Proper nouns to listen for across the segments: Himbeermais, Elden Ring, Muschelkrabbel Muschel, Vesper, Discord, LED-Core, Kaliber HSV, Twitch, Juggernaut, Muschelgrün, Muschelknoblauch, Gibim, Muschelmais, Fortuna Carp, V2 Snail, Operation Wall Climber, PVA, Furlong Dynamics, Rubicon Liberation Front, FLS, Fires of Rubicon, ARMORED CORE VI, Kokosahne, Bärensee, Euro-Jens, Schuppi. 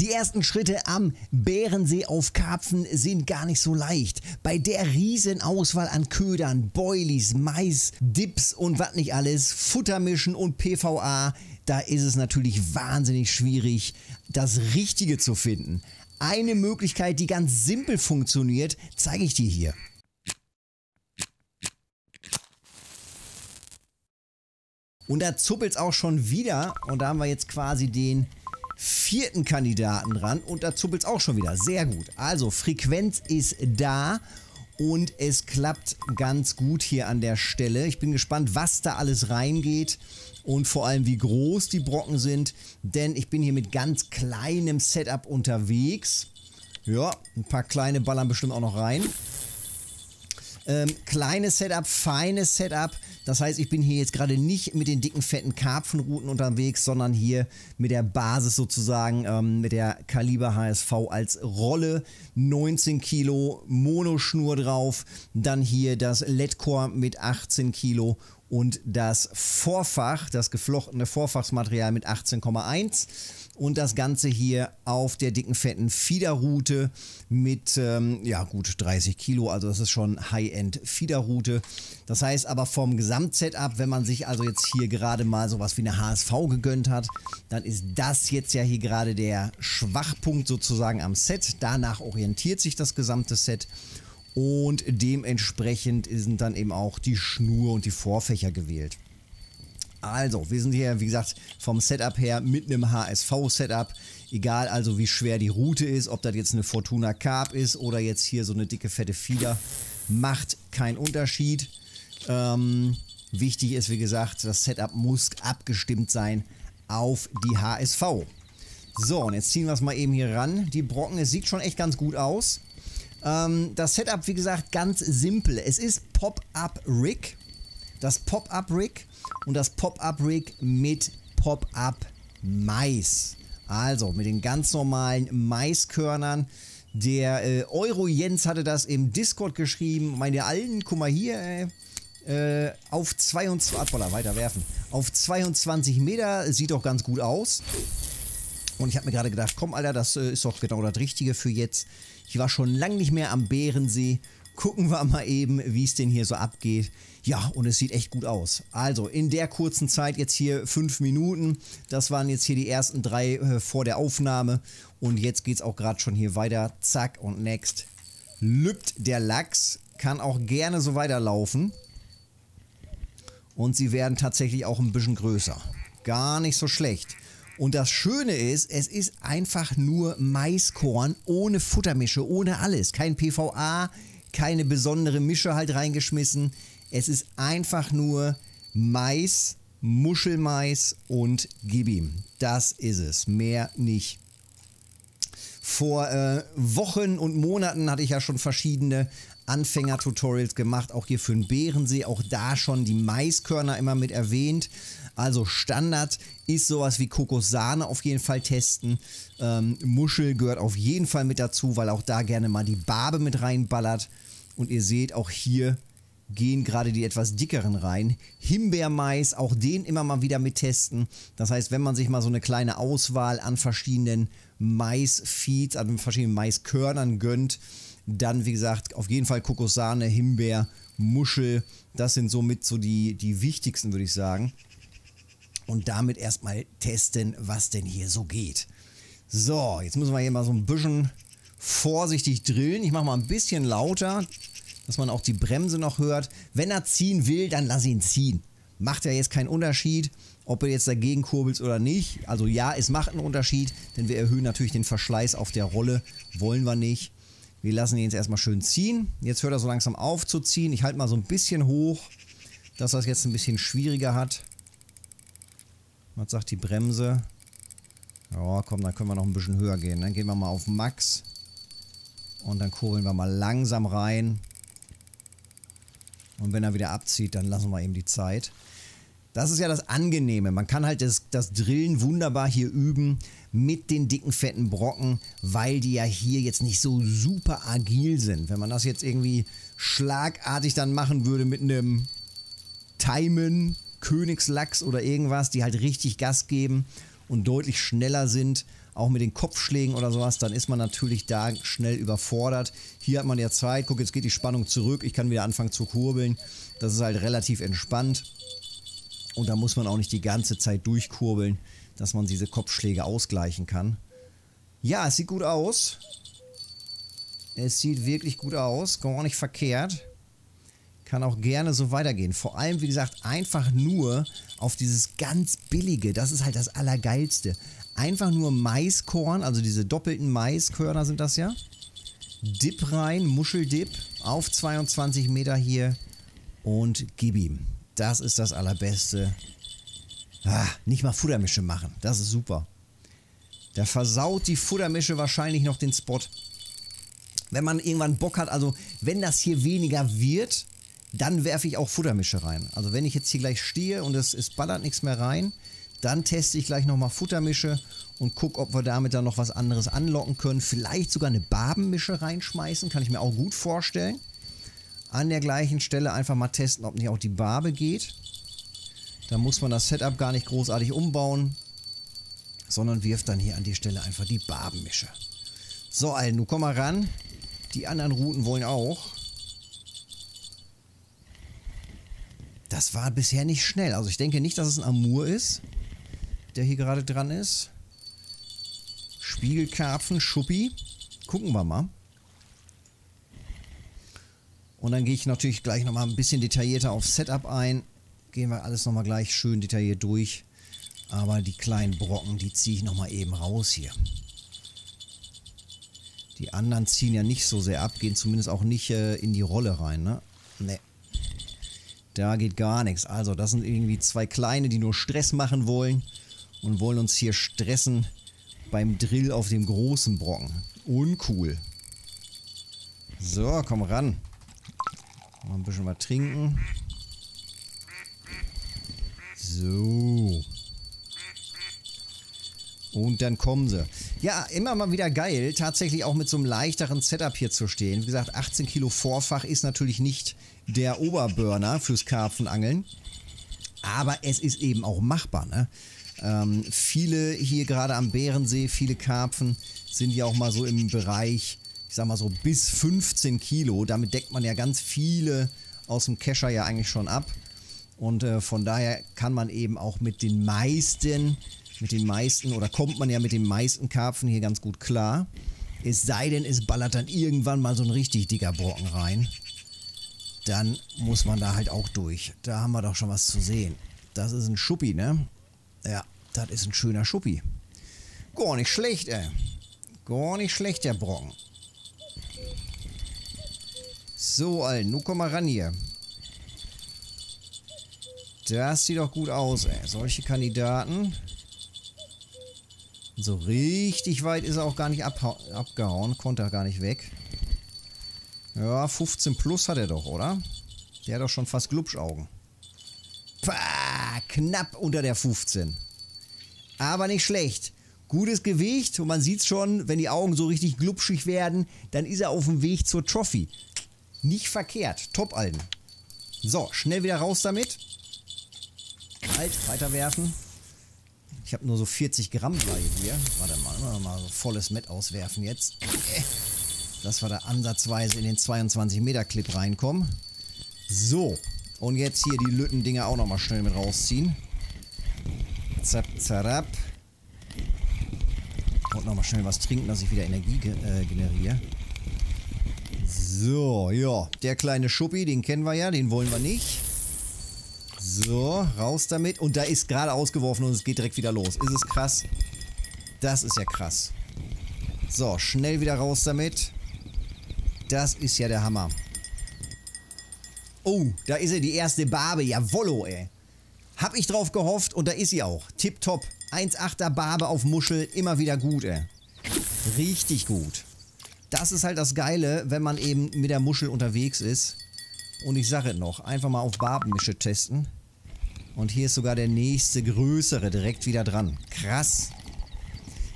Die ersten Schritte am Bärensee auf Karpfen sind gar nicht so leicht. Bei der riesen Auswahl an Ködern, Boilies, Mais, Dips und was nicht alles, Futtermischen und PVA, da ist es natürlich wahnsinnig schwierig, das Richtige zu finden. Eine Möglichkeit, die ganz simpel funktioniert, zeige ich dir hier. Und da zuppelt es auch schon wieder. Und da haben wir jetzt quasi den vierten Kandidaten dran. Und da zuppelt es auch schon wieder. Sehr gut. Also Frequenz ist da. Und es klappt ganz gut hier an der Stelle. Ich bin gespannt, was da alles reingeht. Und vor allem, wie groß die Brocken sind. Denn ich bin hier mit ganz kleinem Setup unterwegs. Ja, ein paar kleine ballern bestimmt auch noch rein. Kleines Setup, feines Setup. Das heißt, ich bin hier jetzt gerade nicht mit den dicken, fetten Karpfenruten unterwegs, sondern hier mit der Basis sozusagen, mit der Kaliber HSV als Rolle. 19 Kilo Monoschnur drauf. Dann hier das LED-Core mit 18 Kilo und das Vorfach, das geflochtene Vorfachsmaterial mit 18,1. Und das Ganze hier auf der dicken, fetten Fiederrute mit, ja gut, 30 Kilo. Also das ist schon High-End-Fiederrute. Das heißt aber vom Gesamtsetup, wenn man sich also jetzt hier gerade mal sowas wie eine HSV gegönnt hat, dann ist das jetzt ja hier gerade der Schwachpunkt sozusagen am Set. Danach orientiert sich das gesamte Set. Und dementsprechend sind dann eben auch die Schnur und die Vorfächer gewählt. Also, wir sind hier, wie gesagt, vom Setup her mit einem HSV-Setup. Egal also, wie schwer die Rute ist, ob das jetzt eine Fortuna Carp ist oder jetzt hier so eine dicke, fette Fieder, macht keinen Unterschied. Wichtig ist, wie gesagt, das Setup muss abgestimmt sein auf die HSV. So, und jetzt ziehen wir es mal eben hier ran. Die Brocken, es sieht schon echt ganz gut aus. Das Setup, wie gesagt, ganz simpel. Es ist Pop-Up-Rig. Das Pop-Up-Rig. Und das Pop-Up-Rig mit Pop-Up-Mais. Also mit den ganz normalen Maiskörnern. Der Euro-Jens hatte das im Discord geschrieben. Meine Alten, guck mal hier, ey. Auf 22, weiterwerfen. Auf 22 Meter, sieht doch ganz gut aus. Und ich habe mir gerade gedacht, komm Alter, das ist doch genau das Richtige für jetzt. Ich war schon lange nicht mehr am Bärensee. Gucken wir mal eben, wie es denn hier so abgeht. Ja, und es sieht echt gut aus. Also in der kurzen Zeit jetzt hier 5 Minuten. Das waren jetzt hier die ersten 3 vor der Aufnahme. Und jetzt geht es auch gerade schon hier weiter. Zack und next. Lübt der Lachs. Kann auch gerne so weiterlaufen. Und sie werden tatsächlich auch ein bisschen größer. Gar nicht so schlecht. Und das Schöne ist, es ist einfach nur Maiskorn ohne Futtermische, ohne alles. Kein PVA, keine besondere Mische halt reingeschmissen. Es ist einfach nur Mais, Muschelmais und Gibim. Das ist es, mehr nicht. Vor Wochen und Monaten hatte ich ja schon verschiedene Anfänger-Tutorials gemacht, auch hier für den Bärensee, auch da schon die Maiskörner immer mit erwähnt. Also Standard ist sowas wie Kokosahne auf jeden Fall testen. Muschel gehört auf jeden Fall mit dazu, weil auch da gerne mal die Barbe mit reinballert. Und ihr seht, auch hier gehen gerade die etwas dickeren rein. Himbeermais, auch den immer mal wieder mit testen. Das heißt, wenn man sich mal so eine kleine Auswahl an verschiedenen Maisfeeds, an verschiedenen Maiskörnern gönnt, dann, wie gesagt, auf jeden Fall Kokosahne, Himbeer, Muschel. Das sind somit so die wichtigsten, würde ich sagen. Und damit erstmal testen, was denn hier so geht. So, jetzt müssen wir hier mal so ein bisschen vorsichtig drillen. Ich mache mal ein bisschen lauter, dass man auch die Bremse noch hört. Wenn er ziehen will, dann lass ihn ziehen. Macht ja jetzt keinen Unterschied, ob er jetzt dagegen kurbelt oder nicht. Also ja, es macht einen Unterschied, denn wir erhöhen natürlich den Verschleiß auf der Rolle. Wollen wir nicht. Wir lassen ihn jetzt erstmal schön ziehen. Jetzt hört er so langsam auf zu ziehen. Ich halte mal so ein bisschen hoch, dass er es jetzt ein bisschen schwieriger hat. Was sagt die Bremse? Ja, komm, dann können wir noch ein bisschen höher gehen. Dann gehen wir mal auf Max. Und dann kurbeln wir mal langsam rein. Und wenn er wieder abzieht, dann lassen wir ihm die Zeit. Das ist ja das Angenehme. Man kann halt das Drillen wunderbar hier üben mit den dicken, fetten Brocken, weil die ja hier jetzt nicht so super agil sind. Wenn man das jetzt irgendwie schlagartig dann machen würde mit einem Timen, Königslachs oder irgendwas, die halt richtig Gas geben und deutlich schneller sind. auch mit den Kopfschlägen oder sowas, dann ist man natürlich da schnell überfordert. Hier hat man ja Zeit, guck, jetzt geht die Spannung zurück, ich kann wieder anfangen zu kurbeln. Das ist halt relativ entspannt und da muss man auch nicht die ganze Zeit durchkurbeln, dass man diese Kopfschläge ausgleichen kann. Ja, es sieht gut aus. Es sieht wirklich gut aus, gar nicht verkehrt. Kann auch gerne so weitergehen. Vor allem, wie gesagt, einfach nur auf dieses ganz billige. Das ist halt das Allergeilste. Einfach nur Maiskorn, also diese doppelten Maiskörner sind das ja. Dip rein, Muscheldip auf 22 Meter hier und gib ihm. Das ist das Allerbeste. Ah, nicht mal Futtermische machen, das ist super. Da versaut die Futtermische wahrscheinlich noch den Spot. Wenn man irgendwann Bock hat, also wenn das hier weniger wird, dann werfe ich auch Futtermische rein. Also wenn ich jetzt hier gleich stehe und es ballert nichts mehr rein, dann teste ich gleich nochmal Futtermische und gucke, ob wir damit dann noch was anderes anlocken können. Vielleicht sogar eine Barbenmische reinschmeißen, kann ich mir auch gut vorstellen. An der gleichen Stelle einfach mal testen, ob nicht auch die Barbe geht. Da muss man das Setup gar nicht großartig umbauen, sondern wirft dann hier an die Stelle einfach die Barbenmische. So, Alter, nun komm mal ran. Die anderen Routen wollen auch. Das war bisher nicht schnell. Also ich denke nicht, dass es ein Amur ist, der hier gerade dran ist. Spiegelkarpfen, Schuppi. Gucken wir mal. Und dann gehe ich natürlich gleich nochmal ein bisschen detaillierter auf Setup ein. Gehen wir alles nochmal gleich schön detailliert durch. Aber die kleinen Brocken, die ziehe ich nochmal eben raus hier. Die anderen ziehen ja nicht so sehr ab, gehen zumindest auch nicht in die Rolle rein, ne? Ne. Da geht gar nichts. Also das sind irgendwie zwei Kleine, die nur Stress machen wollen und wollen uns hier stressen beim Drill auf dem großen Brocken. Uncool. So, komm ran. Mal ein bisschen was trinken. So. Und dann kommen sie. Ja, immer mal wieder geil, tatsächlich auch mit so einem leichteren Setup hier zu stehen. Wie gesagt, 18 Kilo Vorfach ist natürlich nicht der Oberburner fürs Karpfenangeln. Aber es ist eben auch machbar, ne? Viele hier gerade am Bärensee, viele Karpfen sind ja auch mal so im Bereich, ich sag mal so bis 15 Kilo. Damit deckt man ja ganz viele aus dem Kescher ja eigentlich schon ab. Und von daher kann man eben auch mit den meisten... kommt man ja mit den meisten Karpfen hier ganz gut klar. Es sei denn, es ballert dann irgendwann mal so ein richtig dicker Brocken rein. Dann muss man da halt auch durch. Da haben wir doch schon was zu sehen. Das ist ein Schuppi, ne? Ja, das ist ein schöner Schuppi. Gar nicht schlecht, ey. Gar nicht schlecht, der Brocken. So, Alter, nun komm mal ran hier. Das sieht doch gut aus, ey. Solche Kandidaten... So richtig weit ist er auch gar nicht abgehauen, konnte er gar nicht weg. Ja, 15 plus hat er doch, oder? Der hat doch schon fast Glubschaugen. Pah, knapp unter der 15. Aber nicht schlecht. Gutes Gewicht und man sieht schon, wenn die Augen so richtig glubschig werden, dann ist er auf dem Weg zur Trophy. Nicht verkehrt, top Alben. So, schnell wieder raus damit. Halt, weiterwerfen. Ich habe nur so 40 Gramm Blei hier. Warte mal, mal so volles Met auswerfen jetzt. Dass wir da ansatzweise in den 22 Meter Clip reinkommen. So, und jetzt hier die Lütten-Dinger auch nochmal schnell mit rausziehen. Zap, zarab. Und nochmal schnell was trinken, dass ich wieder Energie generiere. So, ja, der kleine Schuppi, den kennen wir ja, den wollen wir nicht. So, raus damit. Und da ist gerade ausgeworfen und es geht direkt wieder los. Ist es krass? Das ist ja krass. So, schnell wieder raus damit. Das ist ja der Hammer. Oh, da ist ja die erste Barbe. Jawollo, ey. Hab ich drauf gehofft und da ist sie auch. Tipptopp. 1,8er Barbe auf Muschel. Immer wieder gut, ey. Richtig gut. Das ist halt das Geile, wenn man eben mit der Muschel unterwegs ist. Und ich sage es noch, einfach mal auf Barbenmische testen. Und hier ist sogar der nächste größere direkt wieder dran. Krass.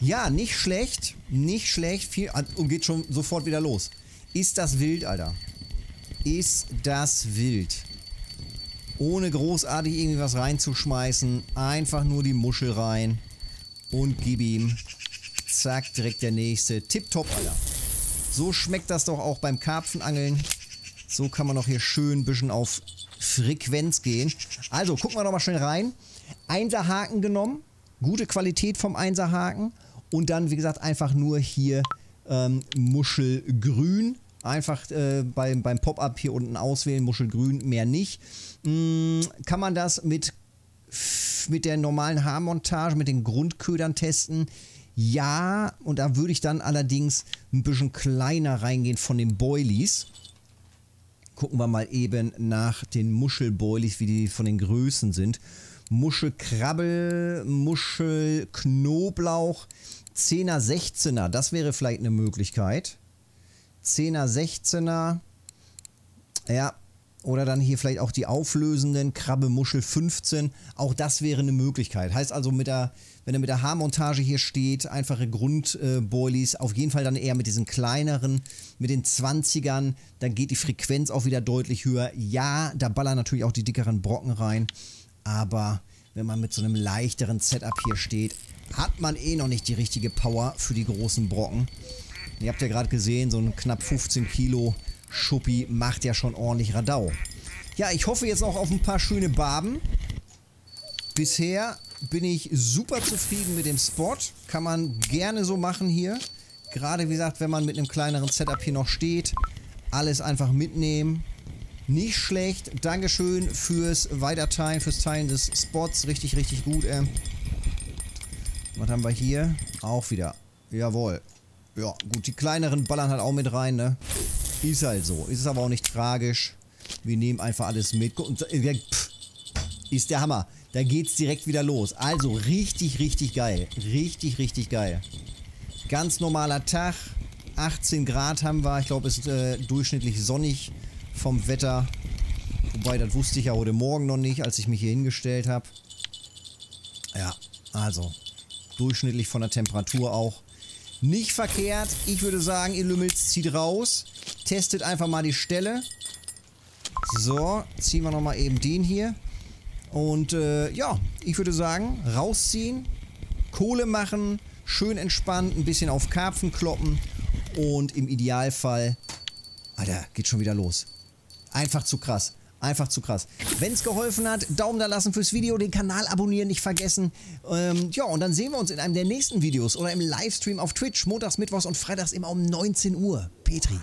Ja, nicht schlecht. Nicht schlecht. Viel, und geht schon sofort wieder los. Ist das wild, Alter. Ist das wild. Ohne großartig irgendwie was reinzuschmeißen. Einfach nur die Muschel rein. Und gib ihm. Zack, direkt der nächste. Tipptopp, Alter. So schmeckt das doch auch beim Karpfenangeln. So kann man noch hier schön ein bisschen auf Frequenz gehen. Also, gucken wir nochmal schnell rein. 1er Haken genommen. Gute Qualität vom 1er Haken. Und dann, wie gesagt, einfach nur hier Muschelgrün. Einfach beim Pop-Up hier unten auswählen. Muschelgrün, mehr nicht. Kann man das mit der normalen Haarmontage, mit den Grundködern testen? Ja, und da würde ich dann allerdings ein bisschen kleiner reingehen von den Boilies. Gucken wir mal eben nach den Muschelboilies, wie die von den Größen sind. Muschelkrabbel, Muschelknoblauch, 10er, 16er. Das wäre vielleicht eine Möglichkeit. 10er, 16er. Ja, oder dann hier vielleicht auch die auflösenden. Krabbe, Muschel, 15. Auch das wäre eine Möglichkeit. Heißt also, wenn er mit der Haarmontage hier steht, einfache Grundboilies, auf jeden Fall dann eher mit diesen kleineren, mit den 20ern, dann geht die Frequenz auch wieder deutlich höher. Ja, da ballern natürlich auch die dickeren Brocken rein, aber wenn man mit so einem leichteren Setup hier steht, hat man eh noch nicht die richtige Power für die großen Brocken. Ihr habt ja gerade gesehen, so ein knapp 15 Kilo Schuppi macht ja schon ordentlich Radau. Ja, ich hoffe jetzt auch auf ein paar schöne Barben. Bisher bin ich super zufrieden mit dem Spot. Kann man gerne so machen hier. Gerade wie gesagt, wenn man mit einem kleineren Setup hier noch steht. Alles einfach mitnehmen. Nicht schlecht. Dankeschön fürs Weiterteilen, fürs Teilen des Spots. Richtig, richtig gut. Was haben wir hier? Auch wieder. Jawohl. Ja, gut. Die kleineren ballern halt auch mit rein, ne? Ist halt so. Ist aber auch nicht tragisch. Wir nehmen einfach alles mit. Und, ist der Hammer. Da geht's direkt wieder los. Also richtig, richtig geil. Richtig, richtig geil. Ganz normaler Tag. 18 Grad haben wir. Ich glaube, es ist durchschnittlich sonnig vom Wetter. Wobei, das wusste ich ja heute Morgen noch nicht, als ich mich hier hingestellt habe. Ja, also durchschnittlich von der Temperatur auch. Nicht verkehrt. Ich würde sagen, ihr Lümmels, zieht raus. Testet einfach mal die Stelle. So, ziehen wir nochmal eben den hier. Und ja, ich würde sagen, rausziehen, Kohle machen, schön entspannt, ein bisschen auf Karpfen kloppen und im Idealfall, Alter, geht schon wieder los. Einfach zu krass, einfach zu krass. Wenn es geholfen hat, Daumen da lassen fürs Video, den Kanal abonnieren, nicht vergessen. Ja, und dann sehen wir uns in einem der nächsten Videos oder im Livestream auf Twitch, montags, mittwochs und freitags immer um 19 Uhr. Petri.